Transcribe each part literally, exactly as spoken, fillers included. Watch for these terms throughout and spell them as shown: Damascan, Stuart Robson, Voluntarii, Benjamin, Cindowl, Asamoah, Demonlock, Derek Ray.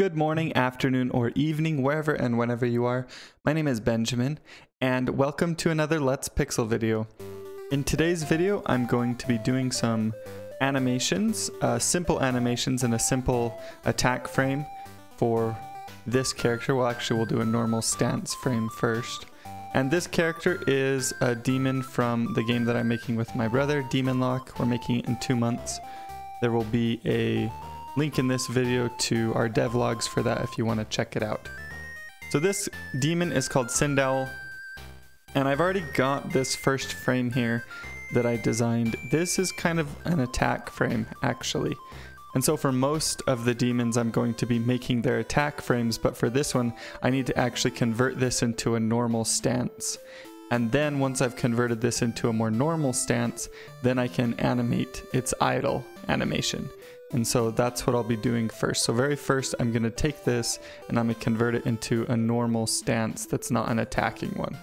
Good morning, afternoon, or evening, wherever and whenever you are. My name is Benjamin, and welcome to another Let's Pixel video. In today's video, I'm going to be doing some animations, uh, simple animations and a simple attack frame for this character. Well, actually, we'll do a normal stance frame first. And this character is a demon from the game that I'm making with my brother, Demonlock. We're making it in two months. There will be a link in this video to our devlogs for that if you want to check it out. So this demon is called Cindowl, and I've already got this first frame here that I designed. This is kind of an attack frame, actually. And so for most of the demons, I'm going to be making their attack frames, but for this one, I need to actually convert this into a normal stance. And then once I've converted this into a more normal stance, then I can animate its idle animation. And so that's what I'll be doing first. So very first, I'm going to take this and I'm going to convert it into a normal stance that's not an attacking one.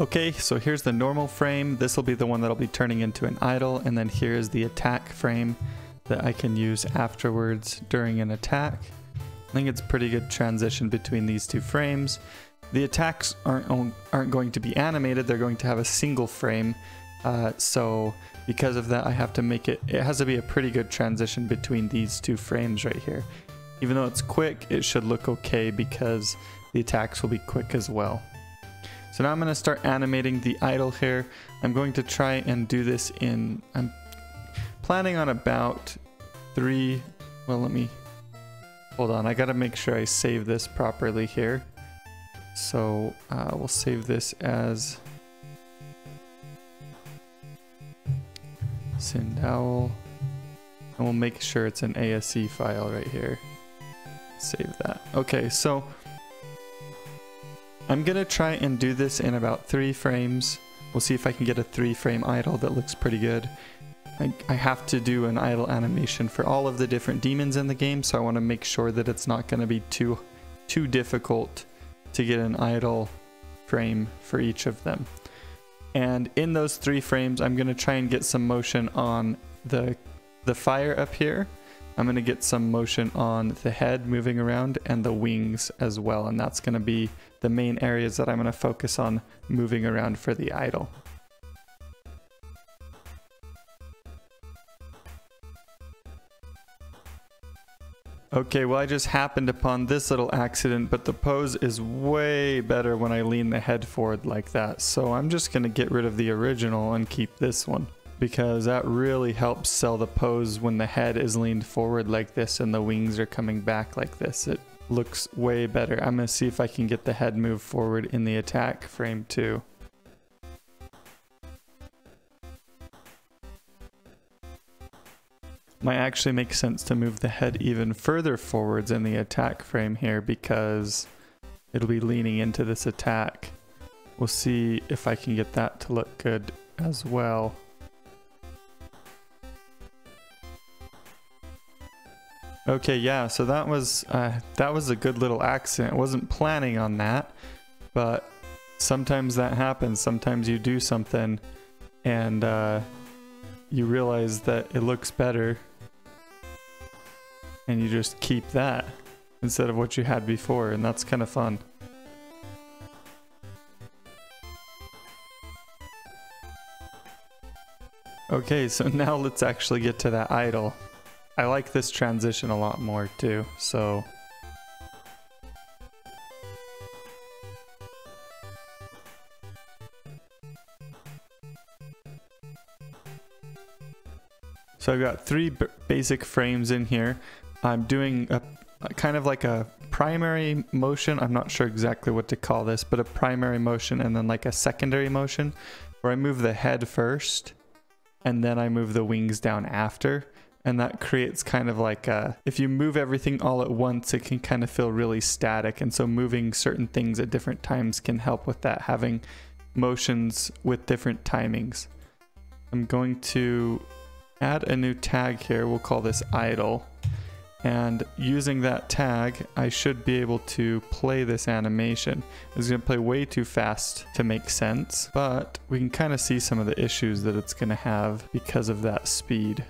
Okay, so here's the normal frame. This will be the one that I'll be turning into an idle, and then here is the attack frame that I can use afterwards during an attack. I think it's a pretty good transition between these two frames. The attacks aren't, aren't going to be animated, they're going to have a single frame, uh, so because of that I have to make it, it has to be a pretty good transition between these two frames right here. Even though it's quick, it should look okay because the attacks will be quick as well. So now I'm going to start animating the idol here. I'm going to try and do this in, I'm planning on about three, well let me, hold on, I got to make sure I save this properly here. So uh, we'll save this as Cindowl, and we'll make sure it's an A S C file right here. Save that. Okay, so I'm gonna try and do this in about three frames. We'll see if I can get a three frame idle that looks pretty good. I, I have to do an idle animation for all of the different demons in the game, so I wanna make sure that it's not gonna be too, too difficult to get an idle frame for each of them. And in those three frames, I'm gonna try and get some motion on the, the fire up here. I'm gonna get some motion on the head moving around and the wings as well, and that's gonna be the main areas that I'm gonna focus on moving around for the idol. Okay, well I just happened upon this little accident, but the pose is way better when I lean the head forward like that, so I'm just gonna get rid of the original and keep this one, because that really helps sell the pose when the head is leaned forward like this and the wings are coming back like this. It looks way better. I'm gonna see if I can get the head move forward in the attack frame too. Might actually make sense to move the head even further forwards in the attack frame here because it'll be leaning into this attack. We'll see if I can get that to look good as well. Okay, yeah, so that was uh, that was a good little accident. I wasn't planning on that, but sometimes that happens. Sometimes you do something and uh, you realize that it looks better and you just keep that instead of what you had before, and that's kind of fun. Okay, so now let's actually get to that idol. I like this transition a lot more too, so. So I've got three b basic frames in here. I'm doing a, a kind of like a primary motion, I'm not sure exactly what to call this, but a primary motion and then like a secondary motion where I move the head first and then I move the wings down after. And that creates kind of like a, if you move everything all at once, it can kind of feel really static. And so moving certain things at different times can help with that, having motions with different timings. I'm going to add a new tag here. We'll call this idle. And using that tag, I should be able to play this animation. It's going to play way too fast to make sense, but we can kind of see some of the issues that it's going to have because of that speed.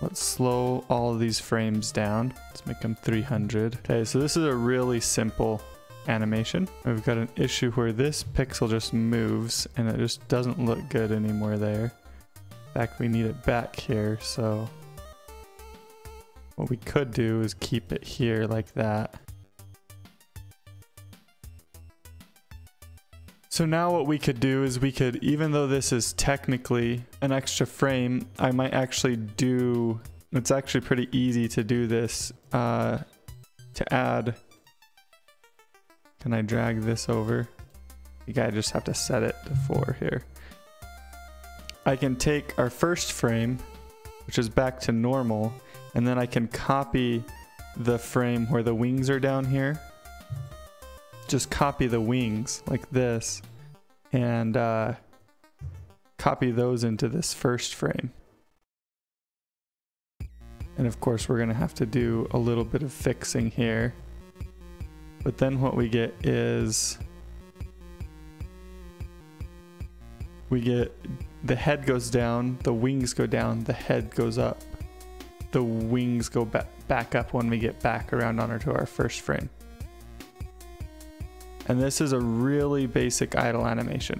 Let's slow all of these frames down. Let's make them three hundred. Okay, so this is a really simple animation. We've got an issue where this pixel just moves and it just doesn't look good anymore there. In fact, we need it back here, so what we could do is keep it here like that. So now what we could do is we could, even though this is technically an extra frame, I might actually do, it's actually pretty easy to do this, uh, to add. Can I drag this over? I think I just have to set it to four here. I can take our first frame, which is back to normal, and then I can copy the frame where the wings are down here. Just copy the wings like this and uh, copy those into this first frame. And of course we're gonna have to do a little bit of fixing here, but then what we get is we get the head goes down, the wings go down, the head goes up, the wings go ba- back up when we get back around onto our first frame. And this is a really basic idle animation.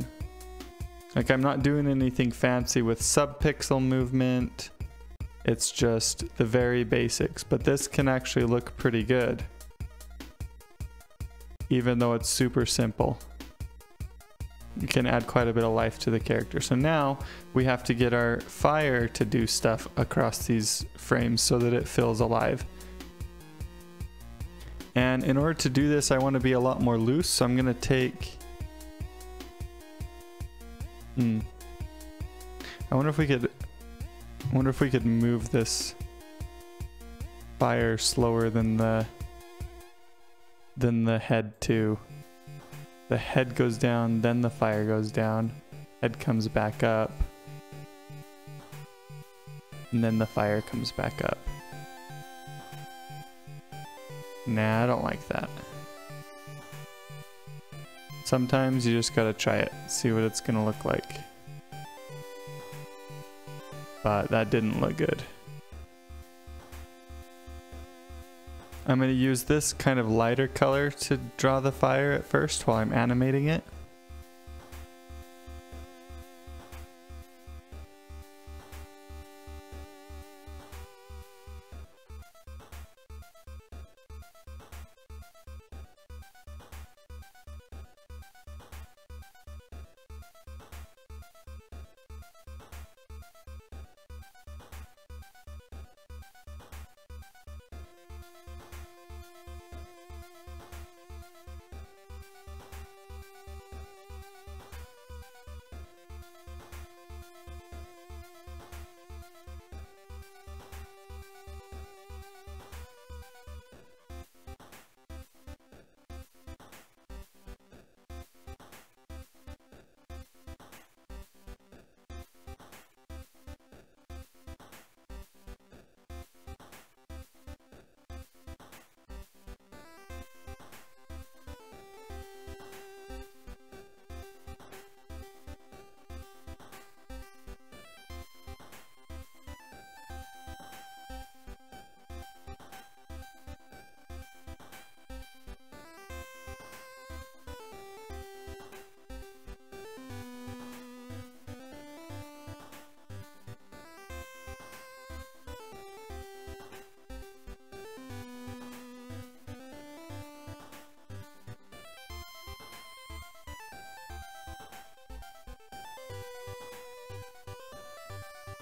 Like, I'm not doing anything fancy with subpixel movement. It's just the very basics, but this can actually look pretty good, even though it's super simple. You can add quite a bit of life to the character. So now we have to get our fire to do stuff across these frames so that it feels alive. And in order to do this, I want to be a lot more loose, so I'm going to take... Hmm. I wonder if we could... I wonder if we could move this fire slower than the... than the head too. The head goes down, then the fire goes down. Head comes back up. And then the fire comes back up. Nah, I don't like that. Sometimes you just gotta try it, see what it's gonna look like. But that didn't look good. I'm gonna use this kind of lighter color to draw the fire at first while I'm animating it.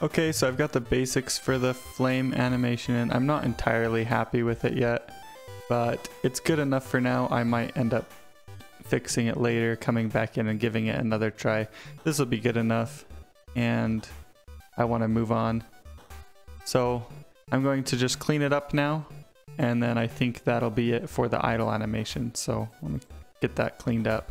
Okay, so I've got the basics for the flame animation and I'm not entirely happy with it yet. but it's good enough for now. I might end up fixing it later, coming back in and giving it another try. This will be good enough, and I want to move on. So I'm going to just clean it up now, and then I think that'll be it for the idle animation. So let me get that cleaned up.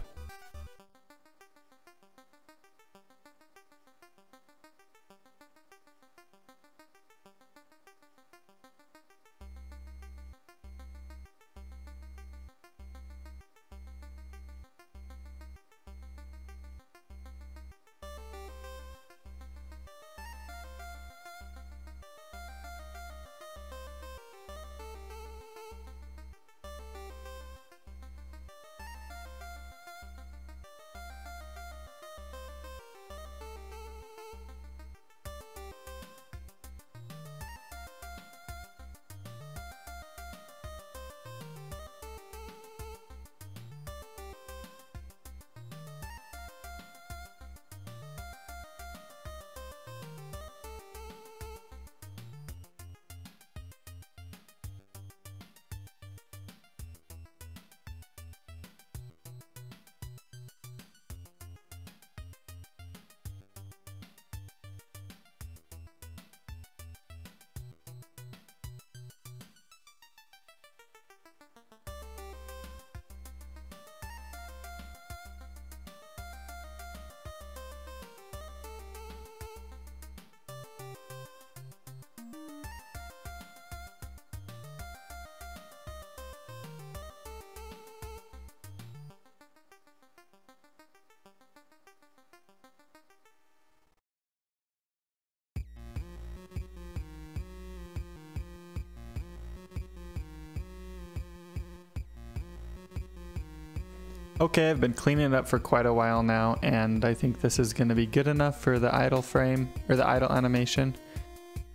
Okay, I've been cleaning it up for quite a while now, and I think this is going to be good enough for the idle frame, or the idle animation.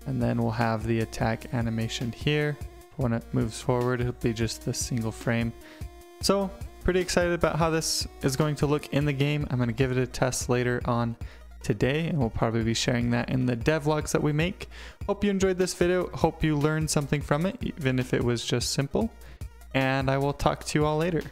And then we'll have the attack animation here. When it moves forward, it'll be just the single frame. So, pretty excited about how this is going to look in the game. I'm going to give it a test later on today, and we'll probably be sharing that in the devlogs that we make. Hope you enjoyed this video. Hope you learned something from it, even if it was just simple. And I will talk to you all later.